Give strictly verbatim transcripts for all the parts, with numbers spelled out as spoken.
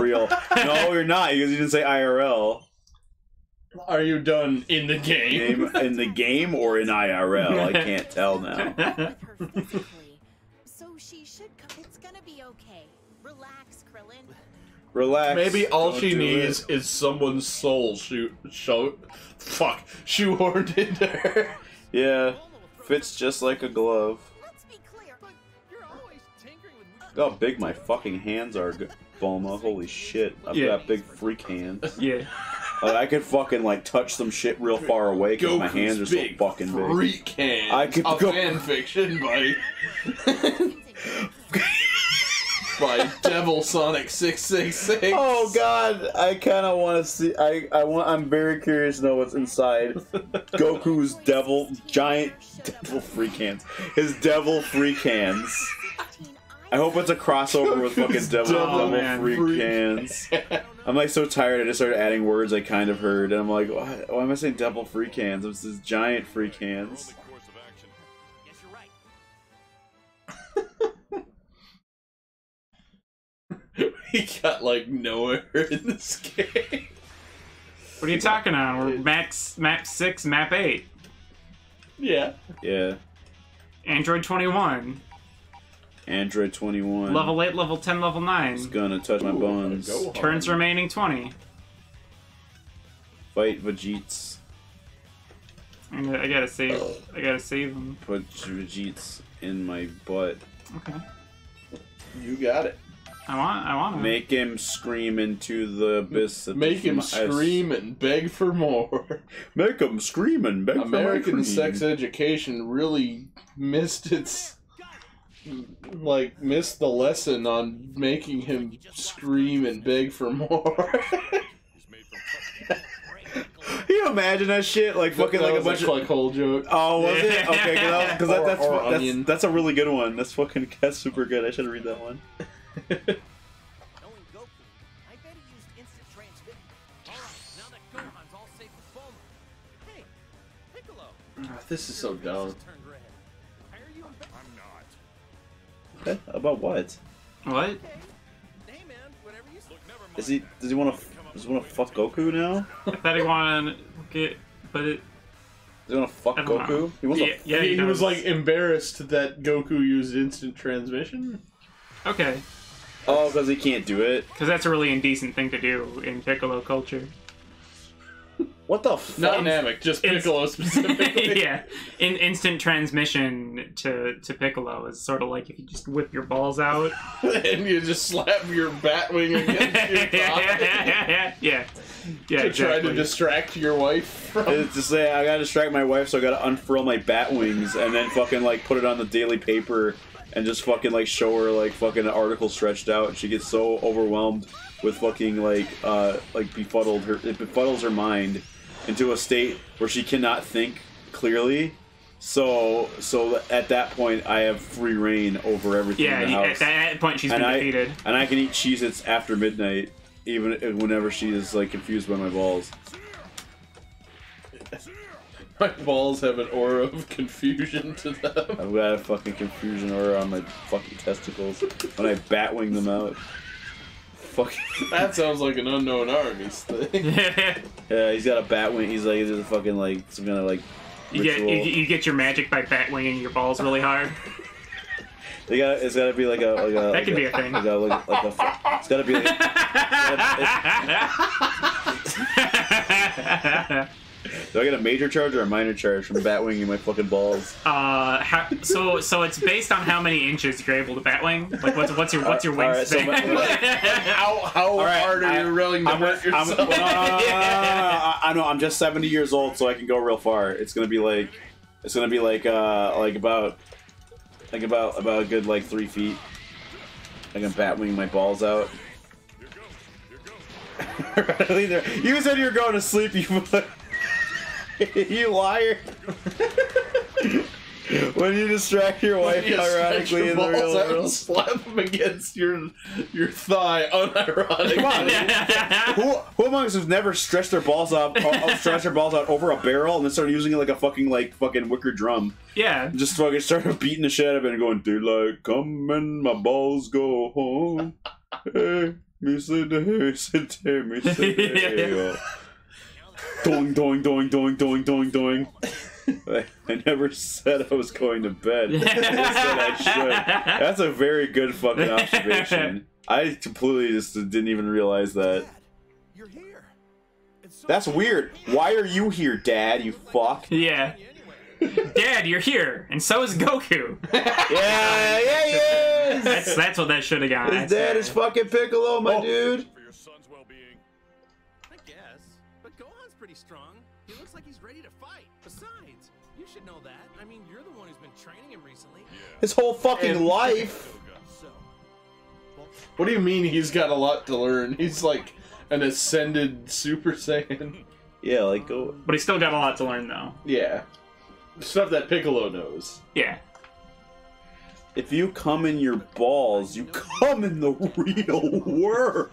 real. No, you're not, because you didn't say I R L. Are you done in the game? game? In the game or in I R L? I can't tell now. So she should come. It's gonna be okay. Relax, Krillin. Relax. Maybe all Don't she needs it. is someone's soul shoot show fuck shoehorned into her. Yeah. Fits just like a glove. Let's be clear, but you're always tinkering with me. Look how big my fucking hands are, Bulma. Holy shit. I've yeah. got big freak hands. Yeah. Like, I could fucking like touch some shit real far away because my hands are so fucking big. Freak hands. I could a go fan fiction by by Devil Sonic six six six. Oh God, I kind of want to see. I I want. I'm very curious to know what's inside Goku's devil giant devil freak hands. His devil freak hands. I hope it's a crossover with fucking Devil, devil, devil Freak, freak Hands. I'm like so tired, I just started adding words I kind of heard, and I'm like, why, why am I saying Devil Freak Hands? It's this giant Freak Hands. We got like nowhere in this game. What are you talking on? We're max, map six, map eight. Yeah. Yeah. Android twenty-one. Android twenty-one. Level eight, level ten, level nine. It's gonna touch Ooh, my bones. Go Turns remaining twenty. Fight Vegeets. I gotta save. Ugh. I gotta save him. Put Vegeets in my butt. Okay. You got it. I want. I want him. Make him scream into the abyss. Make him my, scream and beg for more. Make him scream and beg American for more. American sex education really missed its. Like, missed the lesson on making him scream and beg for more. Can you imagine that shit? Like, fucking like a bunch of... like, whole joke. Oh, was it? Okay, because that, that's, that's, that's a really good one. That's fucking that's super good. I should read that one. Oh, this is so dumb. Okay. About what? What? Is he? Does he want to? Does he want to fuck Goku now? I thought he wanted to get, but it. Does he want to fuck Goku? Know. He wants yeah, to. Yeah, he, he was like embarrassed that Goku used instant transmission. Okay. Oh, because he can't do it. Because that's a really indecent thing to do in Piccolo culture. What the fuck? Not dynamic, just Piccolo it's, specifically. Yeah. In, instant transmission to, to Piccolo is sort of like if you just whip your balls out. And you just slap your bat wing against your top. yeah, yeah, yeah, yeah. yeah to exactly. try to distract your wife from... It's to say, I gotta distract my wife, so I gotta unfurl my bat wings and then fucking like put it on the daily paper and just fucking like show her like fucking an article stretched out, and she gets so overwhelmed with fucking like uh like befuddled her it befuddles her mind into a state where she cannot think clearly. So so at that point I have free reign over everything. Yeah, in the house. At that point she's and been I, defeated. And I can eat Cheez-Its after midnight, even whenever she is like confused by my balls. My balls have an aura of confusion to them. I've got a fucking confusion aura on my fucking testicles when I batwing them out. Fucking. That sounds like an Unknown Armies thing. Yeah, yeah, he's got a batwing. He's like, he's a fucking like some kind of like. You get, you, you get your magic by batwinging your balls really hard. They got. It's got to be like a. Like a that like could a, be a thing. Like a, like a, like a, it's got to be. Like, gotta, it's, do I get a major charge or a minor charge from batwinging my fucking balls? Uh, how, so so it's based on how many inches you're able to batwing. Like what's what's your what's your wingspan? Right, so like, how how right, hard I, are you willing to hurt yourself? I'm, no, no, no, no, no, no, I know I'm just seventy years old, so I can go real far. It's gonna be like it's gonna be like uh like about like about about a good like three feet. I can batwing my balls out. You said you're going to sleep. You. You liar! When you distract your wife you ironically your in the real world, slap them against your your thigh unironically. who who among us has never stretched their balls out, stretched their balls out over a barrel and then started using it like a fucking like fucking wicker drum? Yeah, and just fucking started beating the shit out of it and going, "Daylight come and my balls go home." Hey. Mister Day, Mister Day, Mister Day. Doing, doing, doing, doing, doing, doing, doing. I, I never said I was going to bed. I said I should. That's a very good fucking observation. I completely just didn't even realize that. Dad, you're here. So that's weird. Why are you here, Dad? You fuck. Yeah. Dad, you're here, and so is Goku. yeah, yeah, yeah. That's that's what that should have got. His dad is fucking Piccolo, my oh. dude. For your son's well-being. I guess, but Gohan's pretty strong. He looks like he's ready to fight. Besides, you should know that. I mean, you're the one who's been training him recently. Yeah. His whole fucking and life. What do you mean he's got a lot to learn? He's like an ascended Super Saiyan. Yeah, like go. But he's still got a lot to learn, though. Yeah. Stuff that Piccolo knows. Yeah. If you come in your balls, you come in the real world.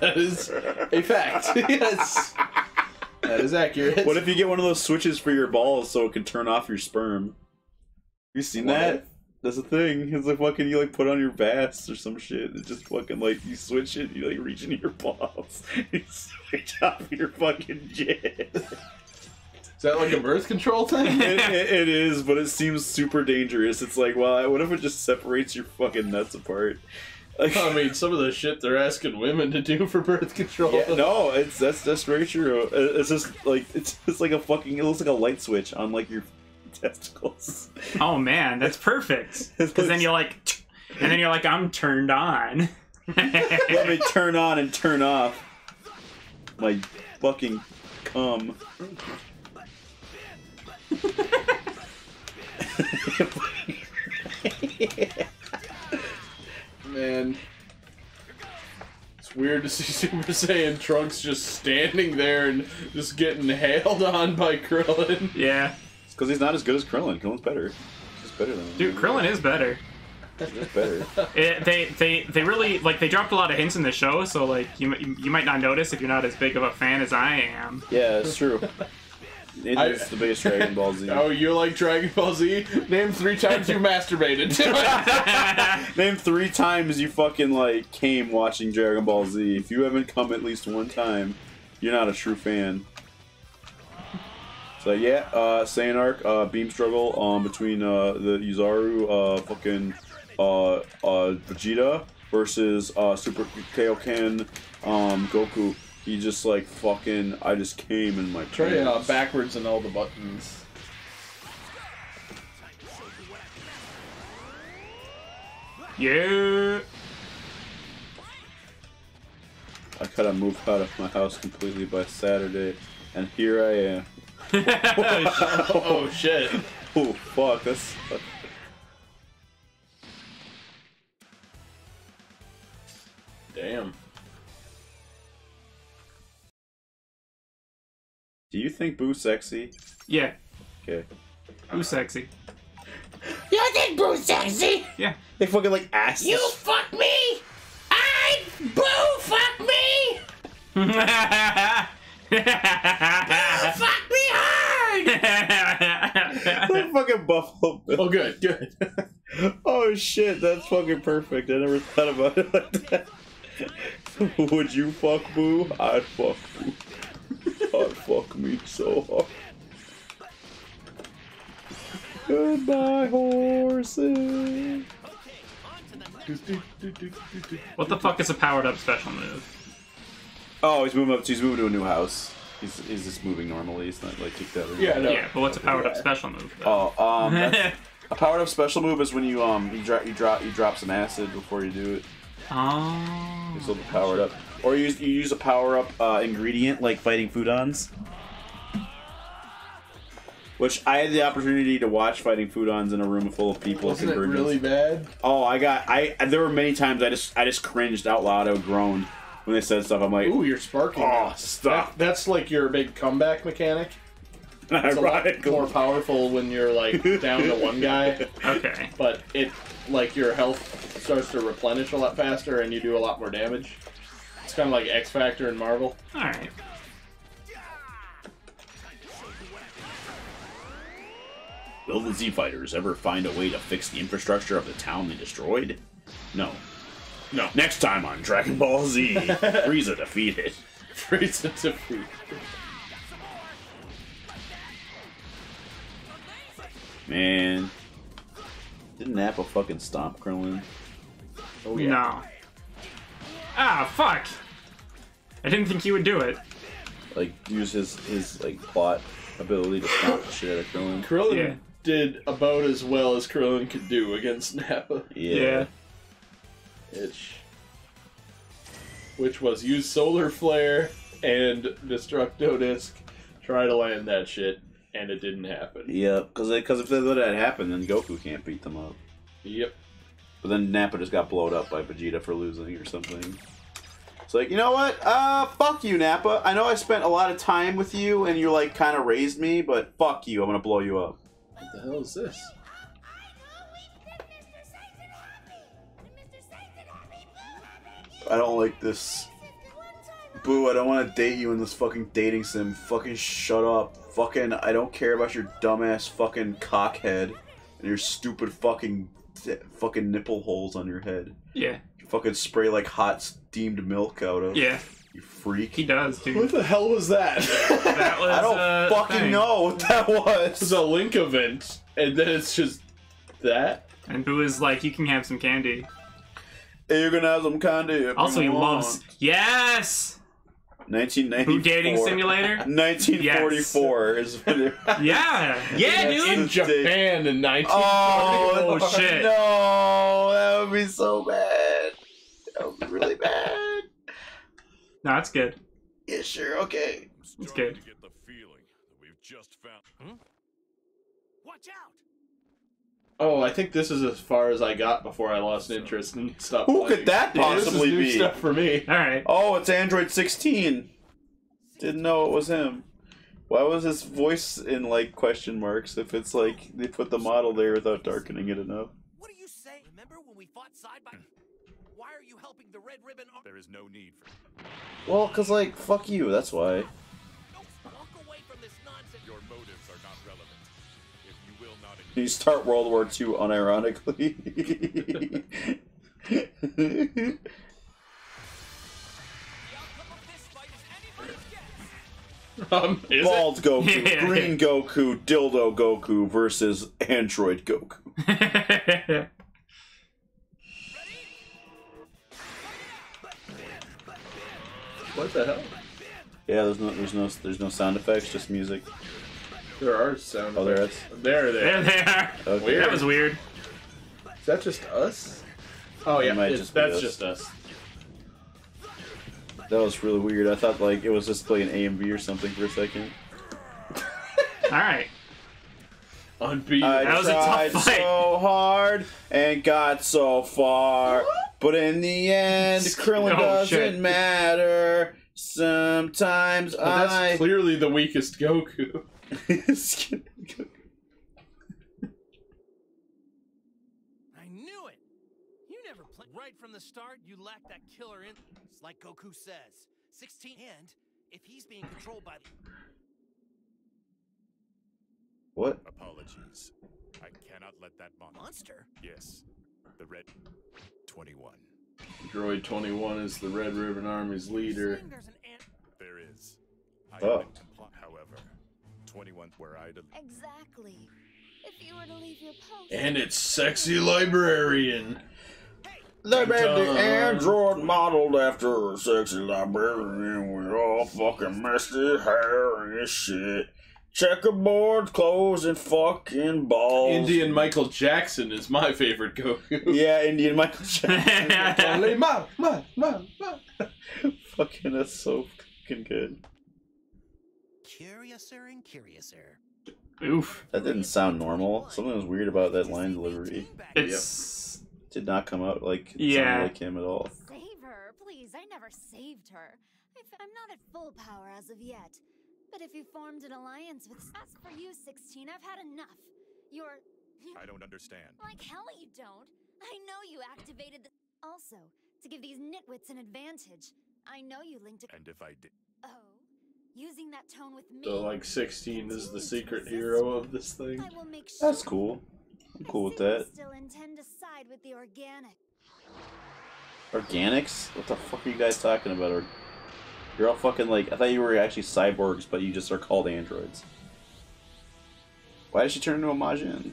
That is a fact. Yes. That is accurate. What if you get one of those switches for your balls so it can turn off your sperm? You seen what? That? That's a thing. It's like fucking you like put on your vest or some shit. It's just fucking like you switch it, you like reach into your balls. You switch off your fucking jit. Is that like a birth control thing? it, it, it is, but it seems super dangerous. It's like, well, what if it just separates your fucking nuts apart? Like, I mean, some of the shit they're asking women to do for birth control. Yeah, no, it's that's that's very true. It's just like it's it's like a fucking it looks like a light switch on like your testicles. Oh man, that's perfect. Because then you're like, and then you're like, I'm turned on. Let me turn on and turn off my fucking cum. Yeah. Man, it's weird to see Super Saiyan Trunks just standing there and just getting hailed on by Krillin. Yeah, it's because he's not as good as Krillin. Krillin's better. He's better than him. Dude, Krillin is better. He's better. It, they they they really like they dropped a lot of hints in the show, so like you you might not notice if you're not as big of a fan as I am. Yeah, it's true. It I, is the biggest Dragon Ball Z. Oh, you're like Dragon Ball Z? Name three times you masturbated. Name three times you fucking, like, came watching Dragon Ball Z. If you haven't come at least one time, you're not a true fan. So, yeah, uh, Saiyan Arc, uh, Beam Struggle, um, between, uh, the Uzaru, uh, fucking, uh, uh, Vegeta versus, uh, Super Kaoken, um, Goku. He just like fucking. I just came in my. Try uh, backwards and all the buttons. Yeah. I gotta move out of my house completely by Saturday, and here I am. Oh shit! Oh fuck! That's. Damn. Do you think Boo's sexy? Yeah. Okay. Boo's sexy. You think Boo's sexy? Yeah. They fucking like ass. You fuck me! I Boo fuck me! Boo fuck me hard! Like fucking Buffalo Bill. Oh good, good. Oh shit, that's fucking perfect. I never thought about it like that. Would you fuck Boo? I'd fuck Boo. Oh, fuck me so hard. Goodbye, horses. What the fuck is a powered-up special move? Oh, he's moving up. He's moving to a new house. He's, he's just moving normally. He's not like kicked out. Yeah, no. Yeah. But what's a powered-up yeah. special move? Though? Oh, um, that's, a powered-up special move is when you um you drop you drop you drop some acid before you do it. Oh. It's a little powered up. Or you use, you use a power-up uh, ingredient, like fighting Foodons. Which, I had the opportunity to watch fighting Foodons in a room full of people. Wasn't it really bad? Oh, I got... I There were many times I just I just cringed out loud. I groaned when they said stuff. I'm like... Ooh, you're sparking. Oh, stop. That, that's like your big comeback mechanic. It's Ironical. A lot more powerful when you're, like, down to one guy. Okay. But it, like, your health starts to replenish a lot faster and you do a lot more damage. It's kind of like X Factor in Marvel. Alright. Will the Z-Fighters ever find a way to fix the infrastructure of the town they destroyed? No. No. Next time on Dragon Ball Z, Frieza defeated. Frieza defeated. Man. Didn't Nappa fucking stomp Krillin? Oh, yeah. No. Ah, fuck! I didn't think he would do it. Like, use his, his like, plot ability to stomp the shit out of Krillin. Krillin yeah. did about as well as Krillin could do against Nappa. Yeah. yeah. Itch. Which was use Solar Flare and Destructo Disc, try to land that shit, and it didn't happen. Yeah, because if they let that happen, then Goku can't beat them up. Yep. But then Nappa just got blowed up by Vegeta for losing or something. It's like, you know what? Uh, fuck you, Nappa. I know I spent a lot of time with you and you, like, kind of raised me, but fuck you. I'm going to blow you up. What the hell is this? I don't like this. Boo, I don't want to date you in this fucking dating sim. Fucking shut up. Fucking, I don't care about your dumbass fucking cockhead and your stupid fucking... fucking nipple holes on your head. Yeah. You fucking spray like hot steamed milk out of. Yeah. You freak. He does, dude. What the hell was that? That was, I don't uh, fucking thing. know what that was. It was a Link event, and then it's just that. And Boo is like, you can have some candy. Hey, you're gonna have some candy. Also, he loves. Yes! nineteen ninety-four. Boo Dating Simulator? nineteen forty-four yes. is when it was. Yeah! Yeah, dude! In Japan in nineteen forty-four. Oh, oh, shit. No! That would be so bad. That would be really bad. No, it's good. Yeah, sure, okay. It's good. To get the feeling that we've just found. Huh? Watch out! Oh, I think this is as far as I got before I lost interest and stopped playing. Who could that possibly be? This is new stuff for me. All right. Oh, it's Android sixteen. Didn't know it was him. Why was his voice in, like, question marks if it's, like, they put the model there without darkening it enough? What do you say? Remember when we fought side by... Why are you helping the Red Ribbon... There is no need for... Well, because, like, fuck you, that's why. You start World War Two unironically. um, Bald it? Goku, yeah. Green Goku, Dildo Goku versus Android Goku. What the hell? Yeah, there's no, there's no, there's no sound effects, just music. There are sound oh, effects. There, there. There they are. Okay. Weird. That was weird. Is that just us? Oh, yeah. It, just that's us. just us. That was really weird. I thought, like, it was just like an A M V or something for a second. Alright. Unbeaten. I that was tried a tough fight. so hard and got so far. But in the end, Krillin oh, doesn't shit. matter. Sometimes well, I... That's clearly the weakest Goku. I knew it. You never played right from the start. You lacked that killer instincts, like Goku says. sixteen, and if he's being controlled by the... What? Apologies. I cannot let that mon monster. Yes, the Red twenty-one. Android twenty-one is the Red Ribbon Army's leader. There is. I oh. However. twenty-one where I did. Exactly. If you were to leave your post. And it's sexy librarian. Hey. They made the Android modeled after a sexy librarian with all fucking messy hair and shit. Checkerboard, clothes, and fucking balls. Indian Michael Jackson is my favorite Goku. Yeah, Indian Michael Jackson. Like, ma, ma, ma, ma. Fucking, that's so fucking good. Curiouser and curiouser. Oof. That didn't sound normal. Something was weird about that line delivery. It's... Yep. It did not come out like, yeah. like him at all. Save her, please. I never saved her. I'm not at full power as of yet. But if you formed an alliance with... As for you, sixteen, I've had enough. You're... I don't understand. Like hell you don't. I know you activated the... Also, to give these nitwits an advantage, I know you linked a... And if I did... Oh... Using that tone with me. So, like, sixteen is the secret hero of this thing. That's cool. I'm cool with that. Still intend to side with the organic. Organics? What the fuck are you guys talking about? You're all fucking like... I thought you were actually cyborgs, but you just are called androids. Why did she turn into a Majin?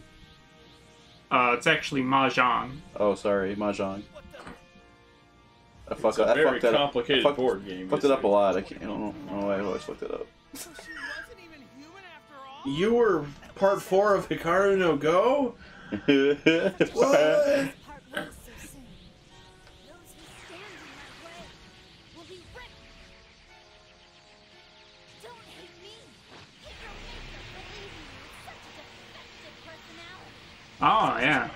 Uh, it's actually Mahjong. Oh, sorry, Mahjong. I, fuck it's a I very fucked that complicated up. I fucked, board game. Fucked it up a lot. I, can't, I don't know. Oh, I always fucked it up. She wasn't even human after all. You were part four of Hikaru no Go? What? Oh, yeah.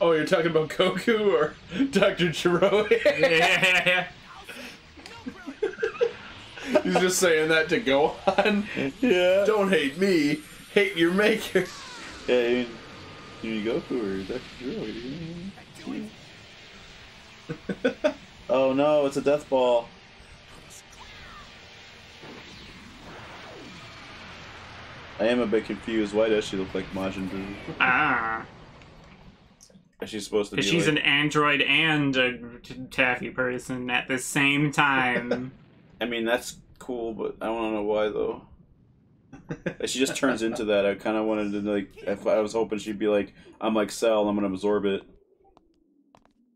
Oh, you're talking about Goku or Doctor Chiro? Yeah. He's just saying that to go on. Yeah. Don't hate me. Hate your maker. Yeah, you mean Goku or Doctor Chiro? Oh, no, it's a death ball. I am a bit confused. Why does she look like Majin Buu? Ah. Is she supposed to be? Because she's like... an android and a taffy person at the same time. I mean, that's cool, but I don't know why, though. If she just turns into that. I kind of wanted to, like, if I was hoping she'd be like, I'm like Cell, I'm going to absorb it.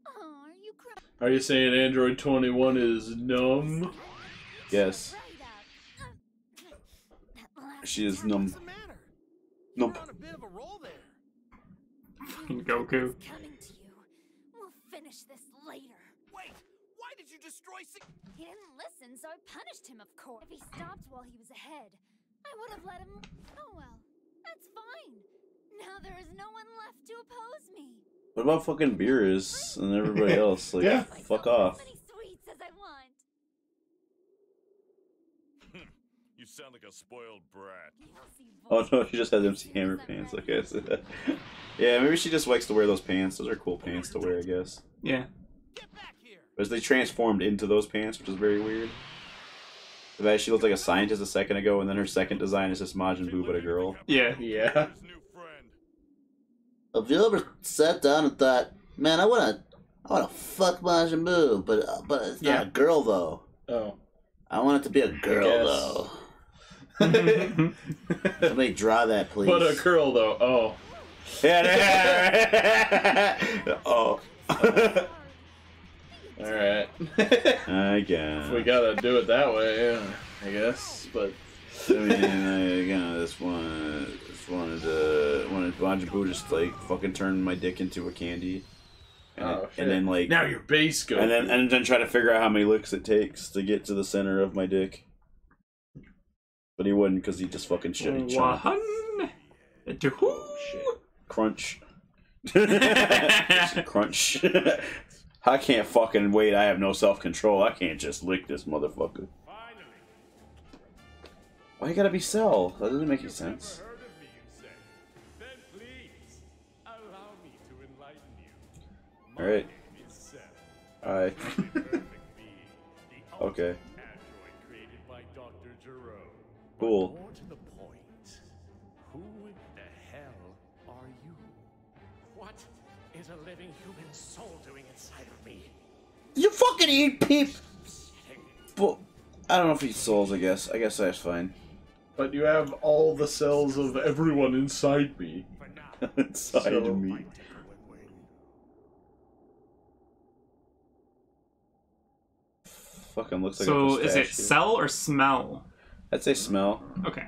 Oh, are you crying? Are you saying Android twenty-one is numb? Yes. She is numb. Nope. Fucking Goku. Coming to you. We'll finish this later. Wait, why did you destroy Sig? He didn't listen, so I punished him, of course. If he stopped while he was ahead, I would have let him. Oh well, that's fine. Now there is no one left to oppose me. What about fucking Beerus and everybody else? Like, yeah. Fuck off. You sound like a spoiled brat. Oh no, she just has M C Hammer pants, I guess. Yeah, maybe she just likes to wear those pants. Those are cool pants to wear, I guess. Yeah. But they transformed into those pants, which is very weird. The fact she looked like a scientist a second ago, and then her second design is just Majin Buu, but a girl. Yeah. Yeah. Have you ever sat down and thought, man, I wanna, I wanna fuck Majin Buu, but uh, but it's not yeah. a girl though. Oh. I want it to be a girl though. Somebody draw that, please. But a girl, though. Oh. Yeah. Oh. All right. I guess. We gotta do it that way, yeah. I guess. But I mean, I, you know, this one, this one is uh, when Majin Buu just like fucking turned my dick into a candy. And, oh, it, and then like now your base goes. And then and then try to figure out how many licks it takes to get to the center of my dick. But he wouldn't because he just fucking shit. One, two, oh, shit. Crunch. Crunch. I can't fucking wait. I have no self-control. I can't just lick this motherfucker. Why you gotta be Cell? That doesn't make any sense. Alright. Alright. Okay. Cool. More to the point, who the hell are you? What is a living human soul doing inside of me? You fucking eat peep! But I don't know if he eats souls, I guess. I guess that's fine. But you have all the cells of everyone inside me. Inside so of me. Fucking looks like a pistachio. So is it Cell or Smell? I'd say Smell. Okay.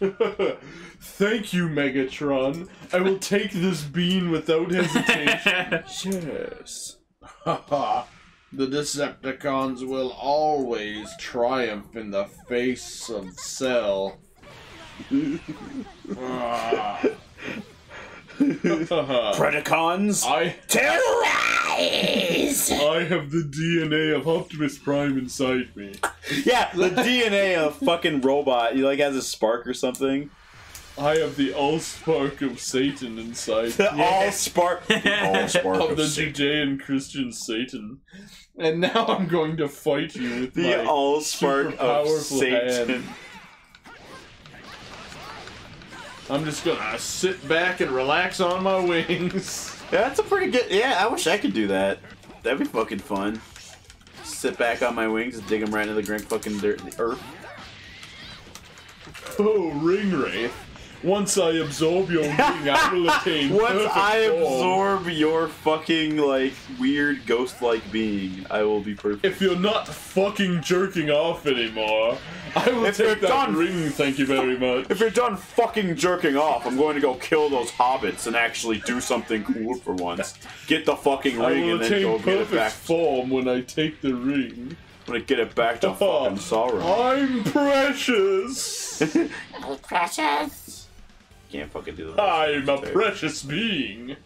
Thank you, Megatron. I will take this bean without hesitation. Yes. Haha. The Decepticons will always triumph in the face of Cell. Ah. Predacons, I terrorize. I have the D N A of Optimus Prime inside me. Yeah, the D N A of fucking robot. He like has a spark or something. I have the all spark of Satan inside. The yeah. all spark. The all spark of, of the Satan. Judean Christian Satan. And now I'm going to fight you with the my all spark super of Satan. Hand. I'm just gonna sit back and relax on my wings. Yeah, that's a pretty good... Yeah, I wish I could do that. That'd be fucking fun. Sit back on my wings and dig them right into the grand fucking dirt in the earth. Oh, Ring Wraith. Once I absorb your ring, I will attain Once perfect I form. absorb your fucking, like, weird ghost-like being, I will be perfect. If you're not fucking jerking off anymore, I will if take that done, ring, thank you very much. If you're done fucking jerking off, I'm going to go kill those hobbits and actually do something cool for once. Get the fucking ring and then go get it back. I will attain perfect form when I take the ring. I'm gonna get it back to fucking Sauron. I'm precious! I'm precious! Can't fucking do that. I'm a precious being!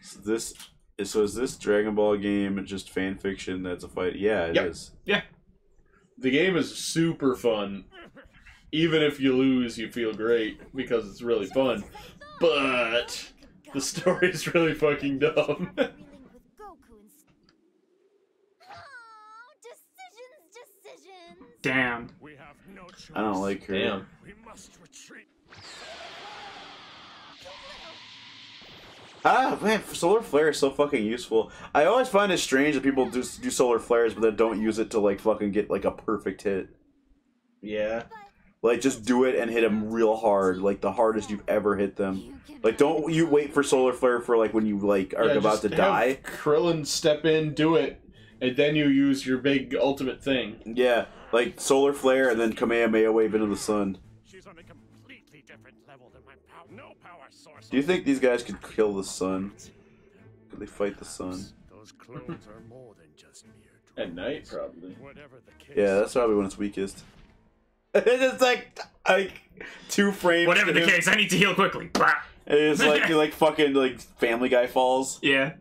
So this, so is this Dragon Ball game just fan fiction that's a fight? Yeah, it yep. is. Yeah. The game is super fun. Even if you lose, you feel great because it's really fun. But the story is really fucking dumb. Damn. I don't like her. Damn. Ah, man, Solar Flare is so fucking useful. I always find it strange that people do, do Solar Flares, but then don't use it to, like, fucking get, like, a perfect hit. Yeah. Like, just do it and hit them real hard. Like, the hardest you've ever hit them. Like, don't you wait for Solar Flare for, like, when you, like, are yeah, about to die. Krillin step in, do it, and then you use your big ultimate thing. Yeah. Like, Solar Flare and then Kamehameha wave into the sun. She's on a completely different level than my power. No power source. Do you think these guys could kill the sun? Could they fight the sun? Those clones are more than just mere at night, probably. Whatever the case. Yeah, that's probably when it's weakest. It's like, like, two frames. Whatever the him. case, I need to heal quickly. It's like, like, fucking, like, Family Guy falls. Yeah.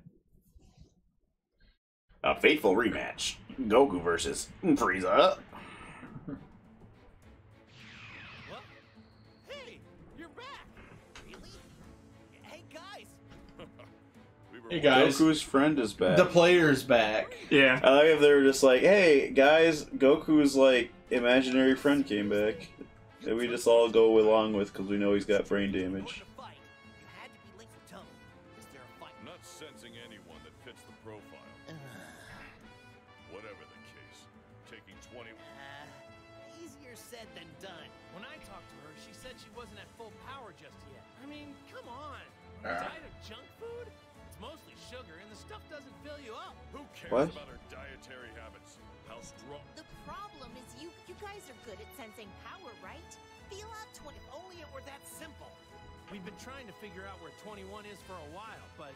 A fateful rematch. Goku versus Freeza. Hey guys, Goku's friend is back. The player's back. Yeah. I like if they were just like, hey guys, Goku's like imaginary friend came back. And we just all go along with because we know he's got brain damage. Not sensing anyone that fits the profile. Whatever the case, taking twenty. Uh, easier said than done. When I talked to her, she said she wasn't at full power just yet. I mean, come on. Uh. Diet of junk food? Mostly sugar, and the stuff doesn't fill you up. Who cares what? about our dietary habits? How strong? The problem is you you guys are good at sensing power, right? Feel out twenty. If only it were that simple. We've been trying to figure out where twenty-one is for a while, but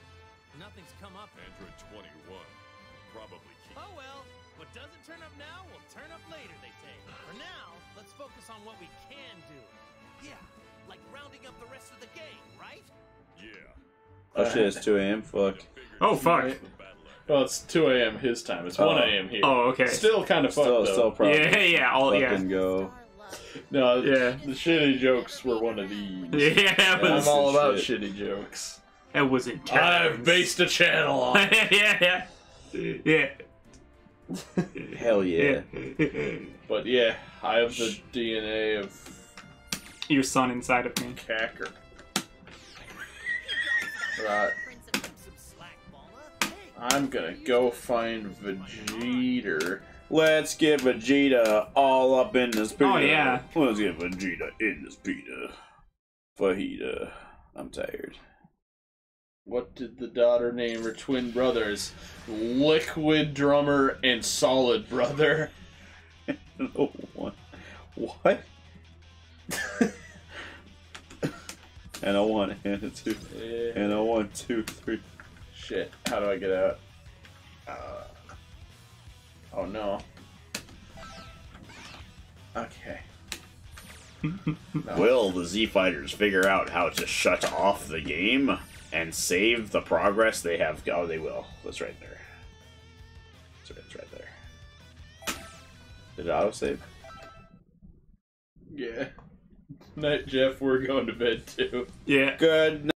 nothing's come up. Android twenty-one. Probably key. Oh, well. What doesn't turn up now will turn up later, they say. For now, let's focus on what we can do. Yeah, like rounding up the rest of the game, right? Yeah. Oh shit, it's two A M, fuck. Oh fuck. Well, it's two A M his time, it's oh. one A M here. Oh, okay. Still kind of fucked still, though. Still probably yeah, yeah, all, yeah. Go. No, yeah. The shitty jokes were one of these. Yeah, that was I'm all about shit. shitty jokes. That was intense. I've based a channel on it. Yeah, yeah. Yeah. Hell yeah. But yeah, I have the D N A of... your son inside of me. Cacker. Right. I'm gonna go find Vegeta. Let's get Vegeta all up in this pita. Oh yeah. Let's get Vegeta in this pita. Fajita. I'm tired. What did the daughter name her twin brothers? Liquid Drummer and Solid Brother. No one. What? And a one, and a two, yeah. and a one, two, three. Shit, how do I get out? Uh, oh no. Okay. No. Will the Z-Fighters figure out how to shut off the game and save the progress they have? Oh, they will. That's right there. That's right, that's right there. Did it auto-save? Yeah. Night, Jeff. We're going to bed too. Yeah. Good night.